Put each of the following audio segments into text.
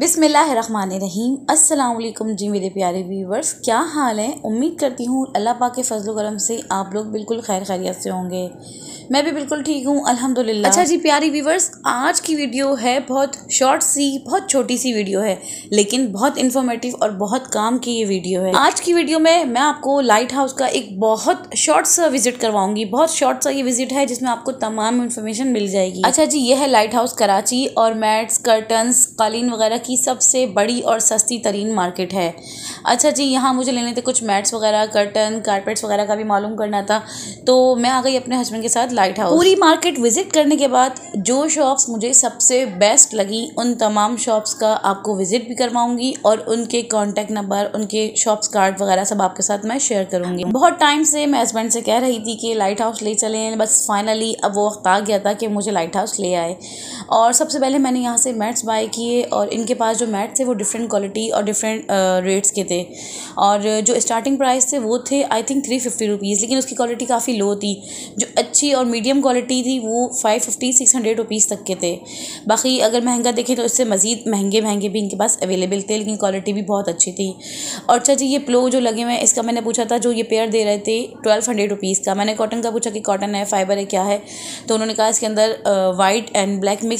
बिस्मिल्लाहिर्रहमानिर्रहीम। अस्सलाम वालेकुम जी मेरे प्यारे व्यूवर्स, क्या हाल है। उम्मीद करती हूँ अल्लाह पाक के फजल करम से आप लोग बिल्कुल खैर खैरियत से होंगे। मैं भी बिल्कुल ठीक हूँ अल्हम्दुलिल्लाह। अच्छा जी प्यारी व्यूवर्स, आज की वीडियो है बहुत शॉर्ट सी, बहुत छोटी सी वीडियो है, लेकिन बहुत इन्फॉर्मेटिव और बहुत काम की ये वीडियो है। आज की वीडियो में मैं आपको लाइट हाउस का एक बहुत शॉर्ट सा विजिट करवाऊँगी। बहुत शॉर्ट सा ये विजिट है जिसमें आपको तमाम इन्फॉर्मेशन मिल जाएगी। अच्छा जी, ये है लाइट हाउस कराची और मैट्स, कर्टन्स, कालीन वगैरह की सबसे बड़ी और सस्ती तरीन मार्केट है। अच्छा जी, यहाँ मुझे लेने थे कुछ मैट्स वगैरह, कर्टन, कारपेट्स वगैरह का भी मालूम करना था, तो मैं आ गई अपने हस्बैंड के साथ लाइट हाउस। पूरी मार्केट विजिट करने के बाद जो शॉप्स मुझे सबसे बेस्ट लगी उन तमाम शॉप्स का आपको विजिट भी करवाऊंगी और उनके कॉन्टैक्ट नंबर, उनके शॉप्स कार्ड वगैरह सब आपके साथ मैं शेयर करूँगी। बहुत टाइम से मैं हस्बैंड से कह रही थी कि लाइट हाउस ले चलें, बस फाइनली अब वो वक्त आ गया था कि मुझे लाइट हाउस ले आए। और सबसे पहले मैंने यहाँ से मैट्स बाय किए और इनके पास जो मैट थे वो डिफरेंट क्वालिटी और डिफरेंट रेट्स के थे। और जो स्टार्टिंग प्राइस थे वो थे आई थिंक 350 रुपीज़, लेकिन उसकी क्वालिटी काफ़ी लो थी। जो अच्छी और मीडियम क्वालिटी थी वो 550-600 रुपीज़ तक के थे। बाकी अगर महंगा देखें तो इससे मज़ीद महंगे भी इनके पास अवेलेबल थे, लेकिन क्वालिटी भी बहुत अच्छी थी। और अच्छा जी, ये प्लो जो लगे हुए हैं इसका मैंने पूछा था, जो ये पेयर दे रहे थे 1200 रुपीज़ का। मैंने कॉटन का पूछा कि कॉटन है, फाइबर है, क्या है, तो उन्होंने कहा इसके अंदर वाइट एंड ब्लैक मिक्स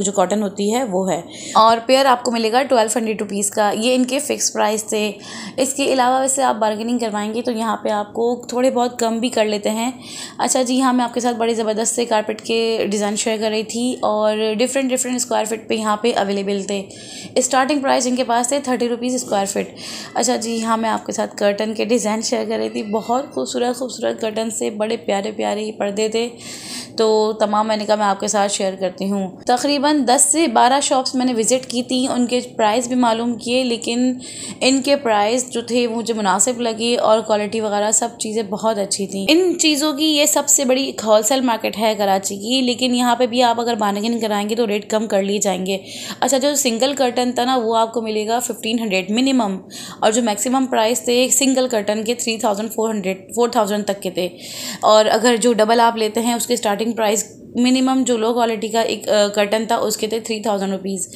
जो कॉटन होती है वो है, और पेयर आपको मिलेगा 1200 रुपीज़ का। ये इनके फ़िक्स प्राइस थे। इसके अलावा वैसे आप बार्गेनिंग करवाएंगे तो यहाँ पे आपको थोड़े बहुत कम भी कर लेते हैं। अच्छा जी, यहाँ मैं आपके साथ बड़े ज़बरदस्त से कारपेट के डिज़ाइन शेयर कर रही थी और डिफरेंट स्क्वायर फिट पे यहाँ पे अवेलेबल थे। स्टार्टिंग प्राइस इनके पास थे 30 रुपीज़ स्क्वायर फिट। अच्छा जी, यहाँ मैं आपके साथ कर्टन के डिज़ाइन शेयर कर रही थी। बहुत खूबसूरत कर्टन से बड़े प्यारे पर्दे थे, तो तमाम मैंने कहा मैं आपके साथ शेयर करती हूँ। तकरीबन 10 से 12 शॉप्स मैंने विज़िट की थी, उनके प्राइस भी मालूम किए, लेकिन इनके प्राइस जो थे मुझे मुनासिब लगे और क्वालिटी वगैरह सब चीज़ें बहुत अच्छी थी इन चीज़ों की। ये सबसे बड़ी होलसेल मार्केट है कराची की, लेकिन यहाँ पे भी आप अगर बार्गेनिंग कराएंगे तो रेट कम कर लिए जाएंगे। अच्छा, जो सिंगल कर्टन था ना वो आपको मिलेगा 1500 मिनिमम, और जो मैक्सिमम प्राइस थे सिंगल कर्टन के 3,400 तक के थे। और अगर जो डबल आप लेते हैं उसके स्टार्टिंग प्राइस मिनिमम जो लो क्वालिटी का एक कर्टन था उसके थे 3000 रुपीज़,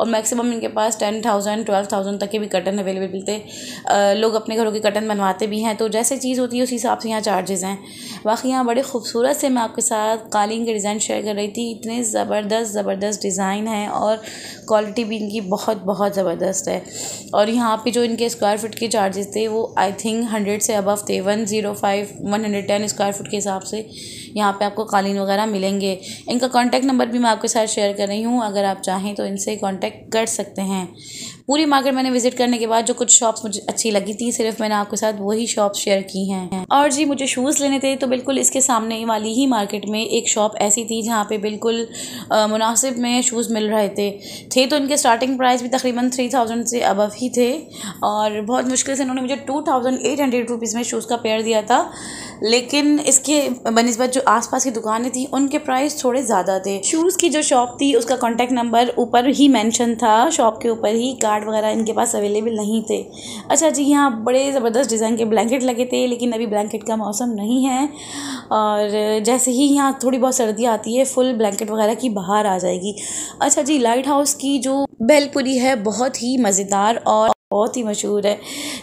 और मैक्सिमम इनके पास 10,000-12,000 तक के भी कर्टन अवेलेबल थे। लोग अपने घरों के कर्टन बनवाते भी हैं, तो जैसे चीज़ होती है उस हिसाब से यहाँ चार्जेस हैं। बाकी यहाँ बड़े खूबसूरत से मैं आपके साथ कालीन के डिज़ाइन शेयर कर रही थी। इतने ज़बरदस्त डिज़ाइन हैं और क्वालिटी भी इनकी बहुत ज़बरदस्त है। और यहाँ पर जो इनके स्क्वायर फिट के चार्जेस थे वो आई थिंक 100 से अबव थे। 110 स्क्वायर फिट के हिसाब से यहाँ पर आपको कालीन वगैरह मिलेंगे। इनका कांटेक्ट नंबर भी मैं आपके साथ शेयर कर रही हूँ, अगर आप चाहें तो इनसे कांटेक्ट कर सकते हैं। पूरी मार्केट मैंने विजिट करने के बाद जो कुछ शॉप्स मुझे अच्छी लगी थी सिर्फ मैंने आपके साथ वही शॉप शेयर की हैं। और जी, मुझे शूज़ लेने थे तो बिल्कुल इसके सामने वाली ही मार्केट में एक शॉप ऐसी थी जहाँ पे बिल्कुल मुनासिब में शूज़ मिल रहे थे तो इनके स्टार्टिंग प्राइस भी तकरीबन 3000 से अबव ही थे। और बहुत मुश्किल से इन्होंने मुझे 2800 रुपीज़ में शूज़ का पेयर दिया था, लेकिन इसके बनिस्बत जो आसपास की दुकानें थी उनके प्राइस थोड़े ज़्यादा थे। शूज़ की जो शॉप थी उसका कॉन्टैक्ट नंबर ऊपर ही मेंशन था, शॉप के ऊपर ही कार्ड वगैरह इनके पास अवेलेबल नहीं थे। अच्छा जी, यहाँ बड़े ज़बरदस्त डिज़ाइन के ब्लैंकेट लगे थे, लेकिन अभी ब्लैंकेट का मौसम नहीं है, और जैसे ही यहाँ थोड़ी बहुत सर्दी आती है फुल ब्लैंकेट वगैरह की बाहर आ जाएगी। अच्छा जी, लाइट हाउस की जो बेलपुरी है बहुत ही मज़ेदार और बहुत ही मशहूर है।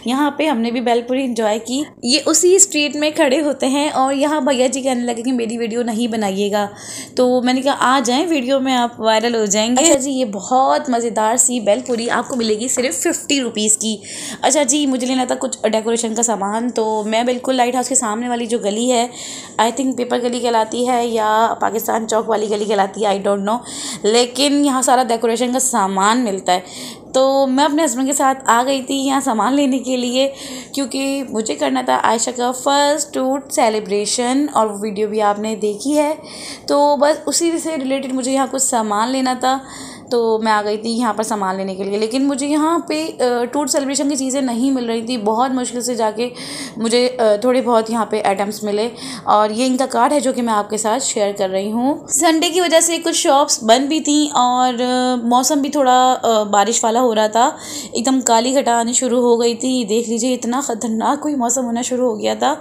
यहाँ पे हमने भी बेलपुरी इंजॉय की। ये उसी स्ट्रीट में खड़े होते हैं और यहाँ भैया जी कहने लगे कि मेरी वीडियो नहीं बनाइएगा, तो मैंने कहा आ जाएं, वीडियो में आप वायरल हो जाएंगे। अच्छा जी, ये बहुत मज़ेदार सी बेलपुरी आपको मिलेगी सिर्फ 50 रुपीज़ की। अच्छा जी, मुझे लेना था कुछ डेकोरेशन का सामान, तो मैं बिल्कुल लाइट हाउस के सामने वाली जो गली है, आई थिंक पेपर गली कहलाती है या पाकिस्तान चौक वाली गली कहलाती है, आई डोंट नो, लेकिन यहाँ सारा डेकोरेशन का सामान मिलता है। तो मैं अपने हस्बैंड के साथ आ गई थी यहाँ सामान लेने के लिए, क्योंकि मुझे करना था आयशा का फर्स्ट टूट सेलिब्रेशन, और वो वीडियो भी आपने देखी है, तो बस उसी से रिलेटेड मुझे यहाँ कुछ सामान लेना था, तो मैं आ गई थी यहाँ पर सामान लेने के लिए। लेकिन मुझे यहाँ पे टूट सेलिब्रेशन की चीज़ें नहीं मिल रही थी, बहुत मुश्किल से जाके मुझे थोड़े बहुत यहाँ पे आइटम्स मिले, और ये इनका कार्ड है जो कि मैं आपके साथ शेयर कर रही हूँ। संडे की वजह से कुछ शॉप्स बंद भी थी और मौसम भी थोड़ा बारिश वाला हो रहा था, एकदम काली घटा आनी शुरू हो गई थी। देख लीजिए, इतना ख़तरनाक कोई मौसम होना शुरू हो गया था।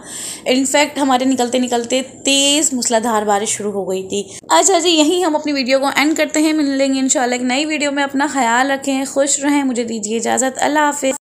इनफैक्ट हमारे निकलते तेज़ मूसलाधार बारिश शुरू हो गई थी। अच्छा जी, यहीं हम अपनी वीडियो को एंड करते हैं। मिलेंगे इंशाल्लाह एक नई वीडियो में। अपना ख्याल रखें, खुश रहें। मुझे दीजिए इजाज़त। अल्लाह हाफिज़।